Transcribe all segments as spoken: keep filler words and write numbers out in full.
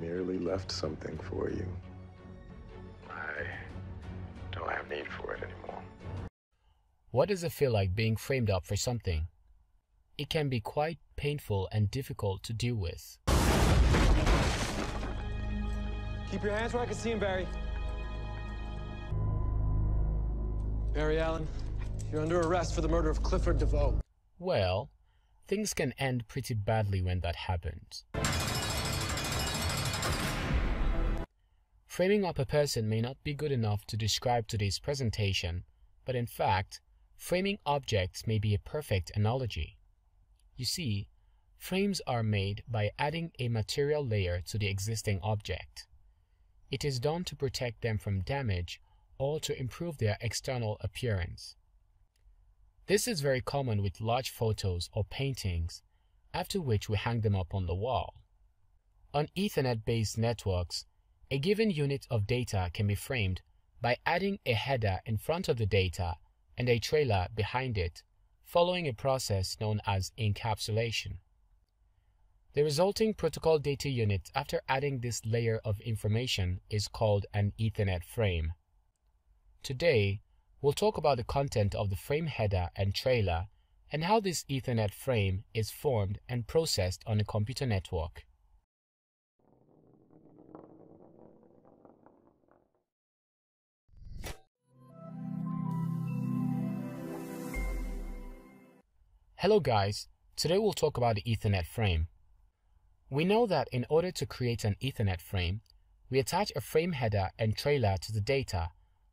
merely left something for you. I don't have need for it anymore. What does it feel like being framed up for something? It can be quite painful and difficult to deal with. Keep your hands where I can see him, Barry. Barry Allen, you're under arrest for the murder of Clifford DeVoe. Well, things can end pretty badly when that happens. Framing up a person may not be good enough to describe today's presentation, but in fact, framing objects may be a perfect analogy. You see, frames are made by adding a material layer to the existing object. It is done to protect them from damage or to improve their external appearance. This is very common with large photos or paintings, after which we hang them up on the wall. On Ethernet-based networks, a given unit of data can be framed by adding a header in front of the data and a trailer behind it, following a process known as encapsulation. The resulting protocol data unit after adding this layer of information is called an Ethernet frame. Today, we'll talk about the content of the frame header and trailer and how this Ethernet frame is formed and processed on a computer network. Hello guys, today we'll talk about the Ethernet frame. We know that in order to create an Ethernet frame, we attach a frame header and trailer to the data,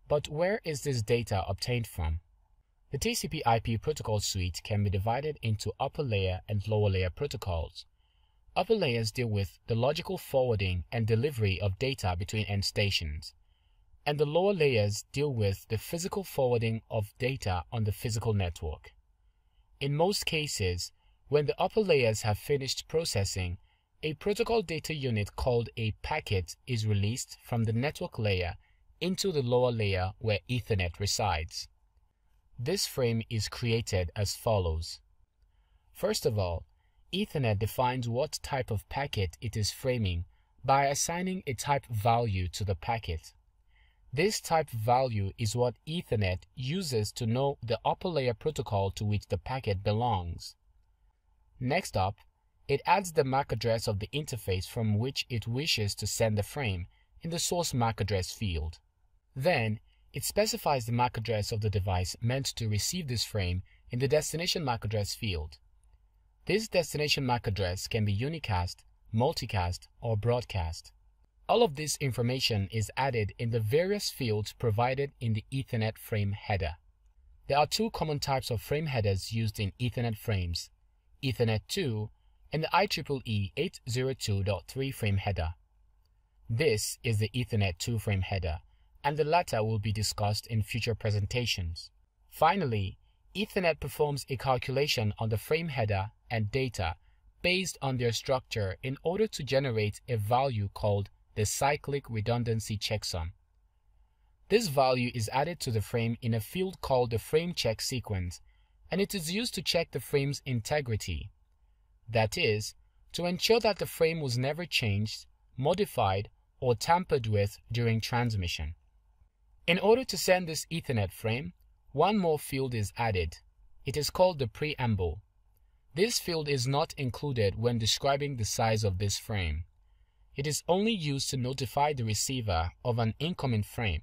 but where is this data obtained from? The T C P I P protocol suite can be divided into upper layer and lower layer protocols. Upper layers deal with the logical forwarding and delivery of data between end stations, and the lower layers deal with the physical forwarding of data on the physical network. In most cases, when the upper layers have finished processing, a protocol data unit called a packet is released from the network layer into the lower layer where Ethernet resides. This frame is created as follows. First of all, Ethernet defines what type of packet it is framing by assigning a type value to the packet. This type value is what Ethernet uses to know the upper layer protocol to which the packet belongs. Next up, it adds the M A C address of the interface from which it wishes to send the frame in the source M A C address field. Then, it specifies the M A C address of the device meant to receive this frame in the destination M A C address field. This destination M A C address can be unicast, multicast, or broadcast. All of this information is added in the various fields provided in the Ethernet frame header. There are two common types of frame headers used in Ethernet frames, Ethernet two and the I triple E eight oh two dot three frame header. This is the Ethernet two frame header, and the latter will be discussed in future presentations. Finally, Ethernet performs a calculation on the frame header and data based on their structure in order to generate a value called the cyclic redundancy checksum. This value is added to the frame in a field called the frame check sequence, and it is used to check the frame's integrity. That is, to ensure that the frame was never changed, modified, or tampered with during transmission. In order to send this Ethernet frame, one more field is added. It is called the preamble. This field is not included when describing the size of this frame. It is only used to notify the receiver of an incoming frame.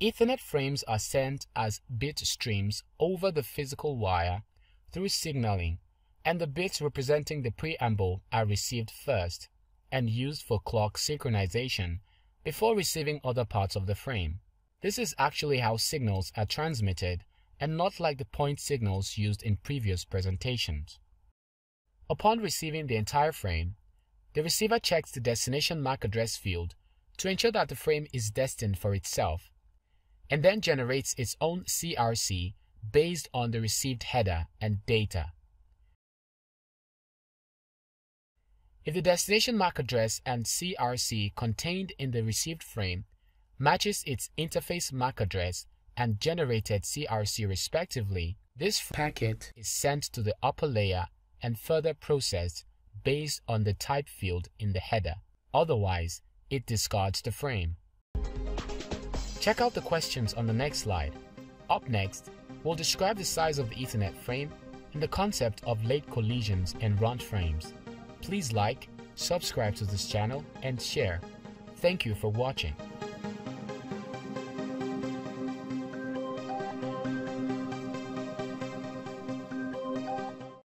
Ethernet frames are sent as bit streams over the physical wire through signaling, and the bits representing the preamble are received first and used for clock synchronization before receiving other parts of the frame. This is actually how signals are transmitted and not like the point signals used in previous presentations. Upon receiving the entire frame, the receiver checks the destination M A C address field to ensure that the frame is destined for itself, and then generates its own C R C based on the received header and data. If the destination M A C address and C R C contained in the received frame matches its interface M A C address and generated C R C respectively, this packet is sent to the upper layer and further processed based on the type field in the header. Otherwise, it discards the frame. Check out the questions on the next slide. Up next, we'll describe the size of the Ethernet frame and the concept of late collisions and runt frames. Please like, subscribe to this channel, and share. Thank you for watching.